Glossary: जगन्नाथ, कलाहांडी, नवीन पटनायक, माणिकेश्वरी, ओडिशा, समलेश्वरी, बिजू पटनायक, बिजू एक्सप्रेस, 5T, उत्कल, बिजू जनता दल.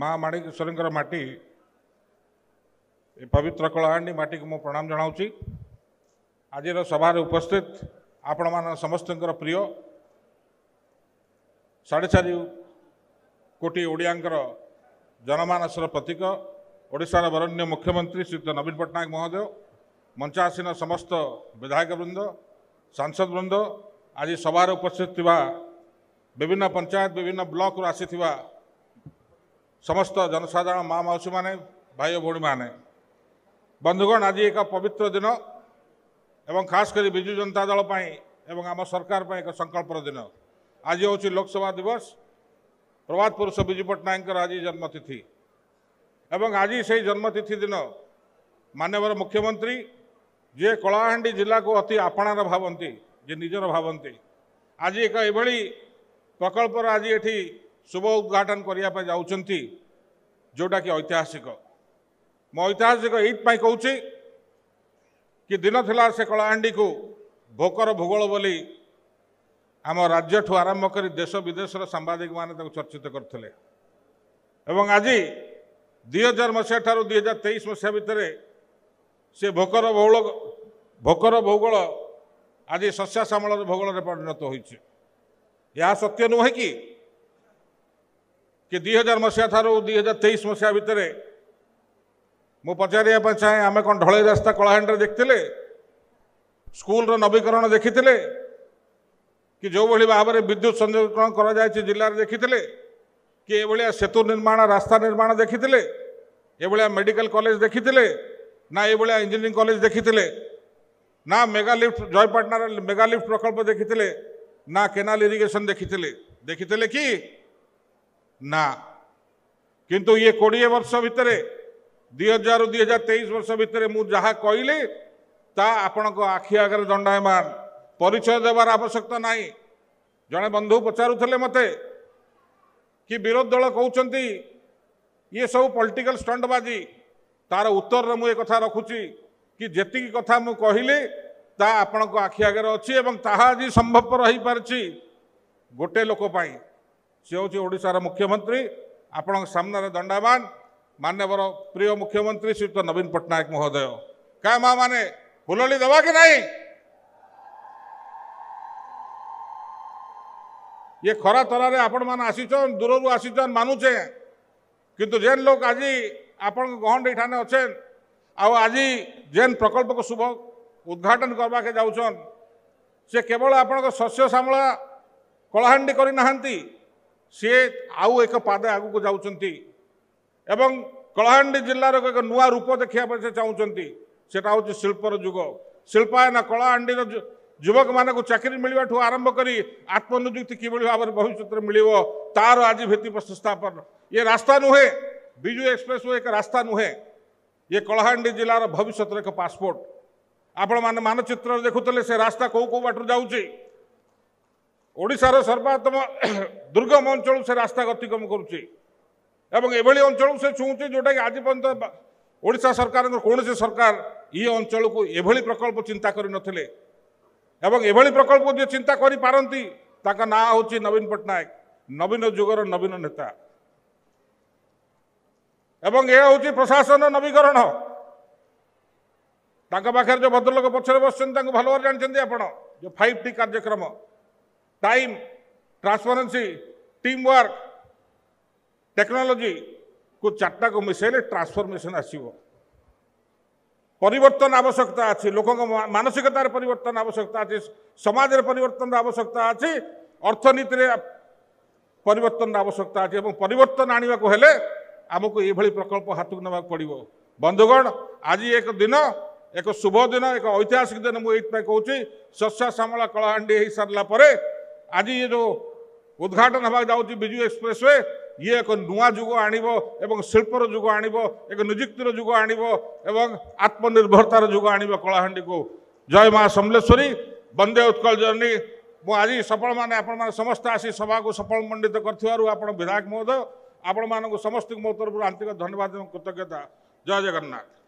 माँ माणिकेश्वरींकर माटी पवित्र कलाहांडी माटी को मो प्रणाम जनावछि। आजिर सभारे उपस्थित आपण समस्तंकर प्रिय 4.5 कोटी ओडियांकर जनमानसर प्रतीक ओडिशार वरण्य मुख्यमंत्री श्रीयुक्त नवीन पटनायक महोदय, मंचासीन समस्त विधायक वृंद, सांसद वृंद, आज सभार उपस्थित थिबा विभिन्न पंचायत विभिन्न ब्लॉक रु आसी थिबा समस्त जनसाधारण माँ मौसी माने, भाई भौणी माने, बंधुगण, आज एक पवित्र दिन एवं खास करी बिजू जनता दल पाई एवं आम सरकार पाई एक संकल्प दिन। आज हूँ लोकसभा दिवस, प्रवाद पुरुष बिजू पटनायक आज जन्मतिथि एवं आज से जन्मतिथि दिन माननीय मुख्यमंत्री जी कलाहांडी जिला को अति आपणार भावती, जी निजर भावती, आज एक ये प्रकल्पर आज ये शुभ उद्घाटन करने जाऊँगी जोटा कि ऐतिहासिक। मो ऐतिहासिक ये कहूँ कि दिन थिला से कलाहांडी को भोकर भूगोल बोली आम राज्य ठू आरंभ कर देश विदेश सांबादिक मैंने चर्चित करते। आज 2000 मसीहा ठारू 2023 मसीहा भितर से भोकर भूगोल आज शस्या श्यामल भूगोल परिणत होती। यह सत्य नुहे कि 2000 मसीहा ठारू 2023 मसीहा भितर मु पचारे चाहे आम कौन ढलई रास्ता कलाहांडी देखते, स्कूल नवीकरण देखी कि जो भाई भाव में विद्युत संयोगकरण कर जिले में देखी कि ये सेतु निर्माण, रास्ता निर्माण देखी, ये मेडिकल कॉलेज देखी ना, ये इंजीनियरिंग कॉलेज देखी ना, मेगा लिफ्ट जयपाटनार मेगा लिफ्ट प्रकल्प देखी ना, केनाल इरिगेशन देखी कि ना। किंतु ये 20 वर्ष भितर 2000 रू 2023 वर्ष भितर मुझे कहली आपण आखि आगे दंडायमान परिचय देवार आवश्यकता नहीं। जड़े बंधु पचारुले मते कि विरोध दल कहते ये सब पॉलिटिकल स्टंटबाजी, तार उत्तर मुझे कथा रखुची कि जी कथा मुझे कहली ता आपण आखि आगे अच्छी एवं ताजी संभवपर हो पार्टी गोटे लोकपाई सी हूँ ओडिशार मुख्यमंत्री आपण सामने दंडायमान माननीय प्रिय मुख्यमंत्री श्रीयुक्त नवीन पटनायक महोदय। क्या माँ माने हुलड़ी देवा कि नहीं? ये खरा तरारे आपण मान आसीचन, दूर रू आसीचन मानुचे, किंतु जेन लोग आज आपण गहंडी ठाने अच्छे आज जेन प्रकल्प को शुभ उद्घाटन करवा के जाऊन से केवल आपण शस्य सामला कलाहांडी करी नाहंती, से आउ एक पादे आगु जाउचंती एवं कलाहांडी जिल्लार एक नूआ रूप देखा से चाहते। सेटा हूँ शिल्पर जुग, शिल्पायन कलाहांडी युवक मान चाकरी मिलवा ठू आरंभ कर आत्मनियुक्ति कि भाव में भविष्य मिल तार आज भित्तिप्रस्तर स्थापन। ये रास्ता नुहे, बिजू एक्सप्रेस एक रास्ता नुहे, ये कलाहांडी जिलार भविष्य एक पासपोर्ट। आपण मैंने मानचित्र देखुले से रास्ता कौ कौ बाटर जाशार सर्वात्म दुर्गम अंचल से रास्ता अतिक्रम करुच्ची एवं एभली अंचल से छुँचे जोटा कि आज पर्यटन ओडिशा सरकार कौन से सरकार ये अंचल को एभली प्रकल्प चिंता कर नथिले एवं एभली प्रकल्प जो चिंता करी पारंती ताका ना होची नवीन पटनायक, नवीन जुगर नवीन नेता एवं यह होची प्रशासन नवीकरण। ताका पाखे जो भद्रलोक पछरे बसछन तांको भलो जानछन आपण जो 5T कार्यक्रम, time, transparency, team work, technology को चार्टा को मिसेले ट्रांसफॉर्मेशन आसीबो। परिवर्तन आवश्यकता अच्छी, लोक मानसिकतार परिवर्तन आवश्यकता अच्छी, समाज रे परिवर्तन आवश्यकता अच्छी, अर्थनीति रे परिवर्तन आवश्यकता अच्छी एवं परिवर्तन आनिबा को हेले हमको ये भली प्रकल्प हाथ को नबाक पड़ो। बंधुगण, आज एक दिन, एक शुभ दिन, एक ऐतिहासिक दिन मुझे कहूँ शस्या श्यामला कलाहांडी हो सारापर आज ये जो उद्घाटन होगा जाऊँगी बिजू एक्सप्रेस वे, ये एक नूआ जुग आव, शिल्पर जुग आव, एक निजुक्तिर जुग आव एवं आत्मनिर्भरतार जुग आव कलाहांडी को। जय माँ समलेश्वरी, वंदे उत्कल जननी। मु आज सफल माने आपण समस्त आसी सभा को सफल मंडित कर विधायक महोदय आपण समस्त मो तरफ आंतरिक धन्यवाद एवं कृतज्ञता। जय जगन्नाथ।